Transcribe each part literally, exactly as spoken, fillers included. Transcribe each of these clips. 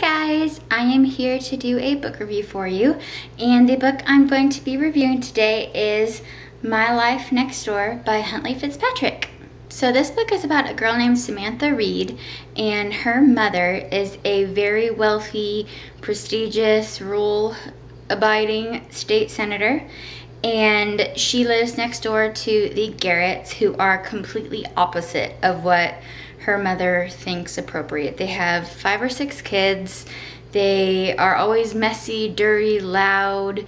guys, I am here to do a book review for you, and the book I'm going to be reviewing today is My Life Next Door by Huntley Fitzpatrick. So this book is about a girl named Samantha Reed, and her mother is a very wealthy, prestigious, rule-abiding state senator, and she lives next door to the Garretts, who are completely opposite of what her mother thinks appropriate. They have five or six kids. They are always messy, dirty, loud,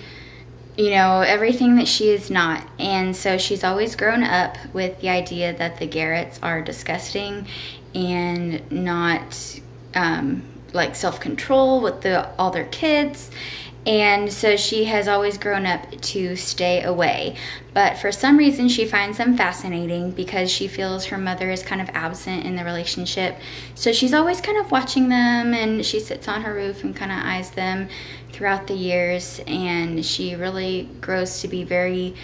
you know, everything that she is not. And so she's always grown up with the idea that the Garretts are disgusting and not um, like self-control with the, all their kids. And so she has always grown up to stay away. But for some reason she finds them fascinating because she feels her mother is kind of absent in the relationship. So she's always kind of watching them, and she sits on her roof and kind of eyes them throughout the years. And she really grows to be very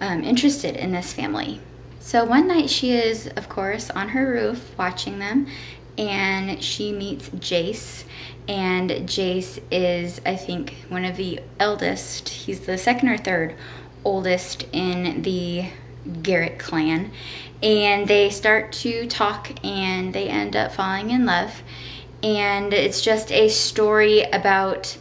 um, interested in this family. So one night she is, of course, on her roof watching them, and she meets Jace. And Jace is, I think, one of the eldest. He's the second or third oldest in the Garrett clan. And they start to talk, and they end up falling in love. And it's just a story about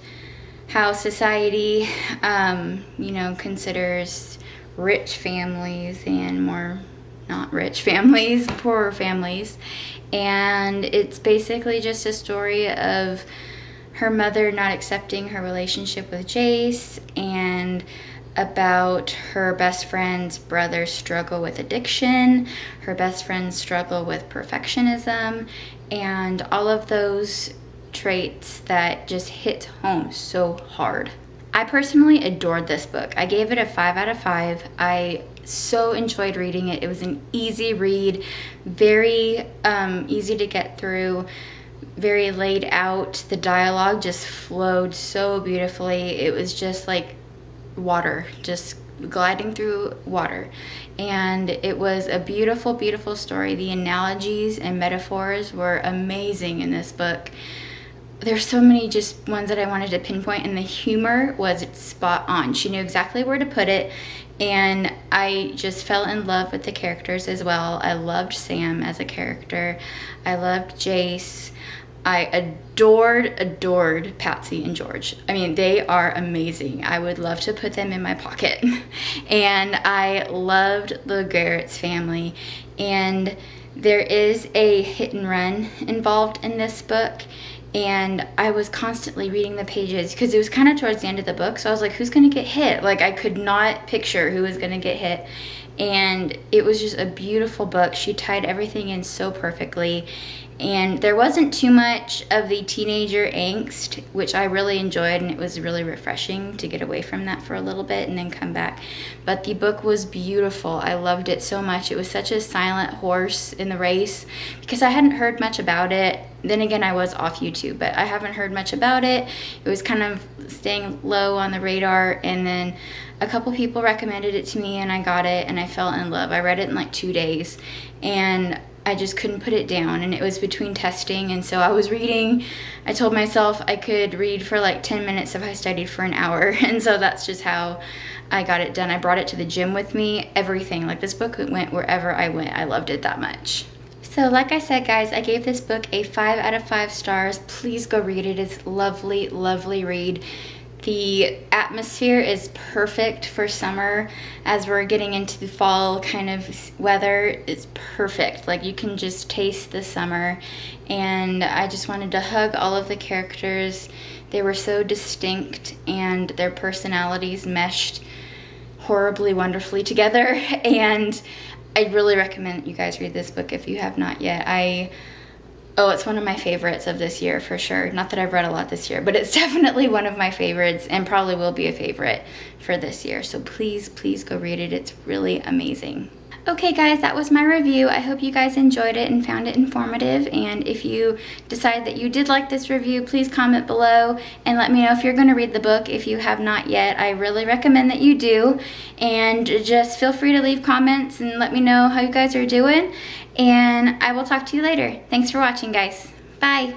how society, um, you know, considers rich families and more not rich families, poorer families. And it's basically just a story of her mother not accepting her relationship with Jace, and about her best friend's brother's struggle with addiction, her best friend's struggle with perfectionism, and all of those traits that just hit home so hard. I personally adored this book. I gave it a five out of five. I so enjoyed reading it. It was an easy read, very um, easy to get through, very laid out. The dialogue just flowed so beautifully. It was just like water, just gliding through water. And it was a beautiful, beautiful story. The analogies and metaphors were amazing in this book. There's so many just ones that I wanted to pinpoint, and the humor was spot on. She knew exactly where to put it, and I just fell in love with the characters as well. I loved Sam as a character. I loved Jace. I adored, adored Patsy and George. I mean, they are amazing. I would love to put them in my pocket. And I loved the Garretts family. And there is a hit and run involved in this book. And I was constantly reading the pages because it was kind of towards the end of the book. So I was like, who's going to get hit? Like, I could not picture who was going to get hit. And it was just a beautiful book. She tied everything in so perfectly. And there wasn't too much of the teenager angst, which I really enjoyed. And it was really refreshing to get away from that for a little bit and then come back. But the book was beautiful. I loved it so much. It was such a silent horse in the race because I hadn't heard much about it. Then again, I was off YouTube, but I haven't heard much about it. It was kind of staying low on the radar, and then a couple people recommended it to me, and I got it, and I fell in love. I read it in like two days, and I just couldn't put it down, and it was between testing, and so I was reading. I told myself I could read for like ten minutes if I studied for an hour, and so that's just how I got it done. I brought it to the gym with me, everything. Like, this book went wherever I went. I loved it that much. So like I said, guys, I gave this book a five out of five stars. Please go read it. It's lovely, lovely read. The atmosphere is perfect for summer. As we're getting into the fall kind of weather, it's perfect. Like, you can just taste the summer. And I just wanted to hug all of the characters. They were so distinct, and their personalities meshed horribly, wonderfully together. And I really recommend that you guys read this book if you have not yet. I, oh, it's one of my favorites of this year for sure. Not that I've read a lot this year, but it's definitely one of my favorites, and probably will be a favorite for this year. So please, please go read it. It's really amazing. Okay guys, that was my review. I hope you guys enjoyed it and found it informative. And if you decide that you did like this review, please comment below and let me know if you're going to read the book if you have not yet. I really recommend that you do. And just feel free to leave comments and let me know how you guys are doing. And I will talk to you later. Thanks for watching, guys. Bye.